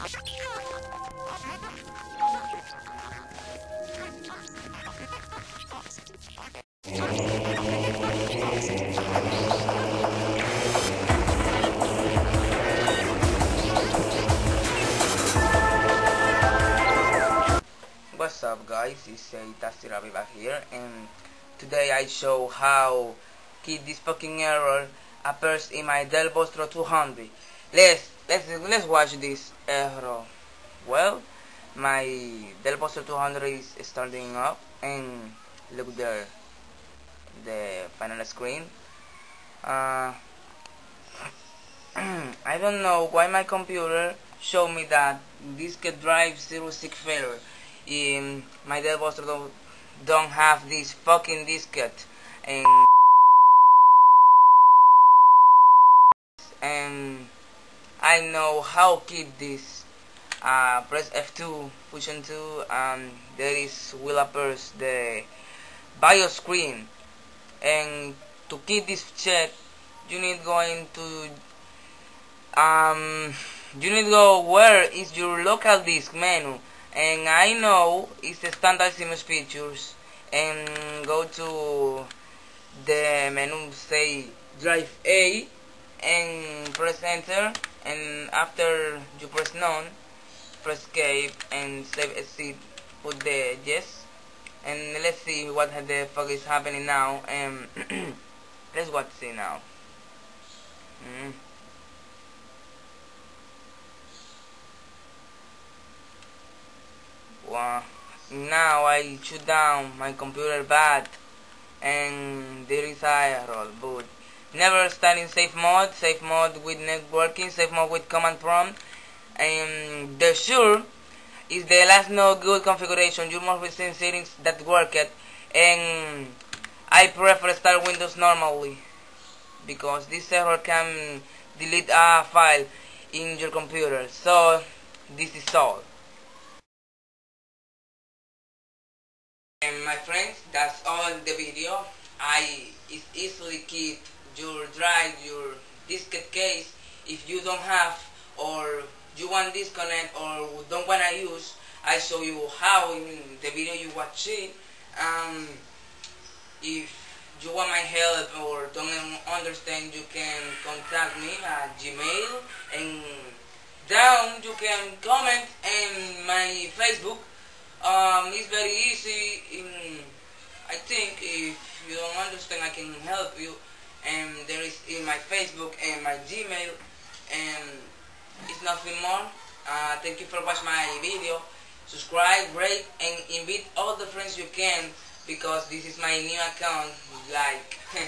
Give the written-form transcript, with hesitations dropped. What's up guys, it's aTastyRabbit back here, and today I show how keep this fucking error appears in my Dell Vostro 200. Let's watch this error. Well, my Dell Vostro 200 is starting up, and look there, the final screen. I don't know why my computer showed me that disk drive 06 failure. My Dell Vostro don't have this fucking diskette, and I know how keep this. Press F2, push on 2, and there is will appear the BIOS screen. And to keep this check, you need to go where is your local disk menu, and I know it's the standard CMOS features, and go to the menu, say drive A, and press enter, and after you press none, press escape and save exit, put the yes, and let's see what the fuck is happening now. And let's watch it now. Wow. Now I shut down my computer bad, and there is error, but never start in safe mode with networking, safe mode with command prompt, and the sure is the last no good configuration, your most recent settings that worked, and I prefer start Windows normally, because this error can delete a file in your computer. So this is all. And my friends, that's all the video. It's easily keep your drive, your diskette case, if you don't have, or you want disconnect, or don't wanna use. I show you how in the video you watch it. If you want my help or don't understand, you can contact me at Gmail, and down you can comment and my Facebook. It's very easy. I think if you don't understand, I can help you. And there is in my Facebook and my Gmail, and it's nothing more. Thank you for watching my video. Subscribe, rate, and invite all the friends you can, because this is my new account. Like.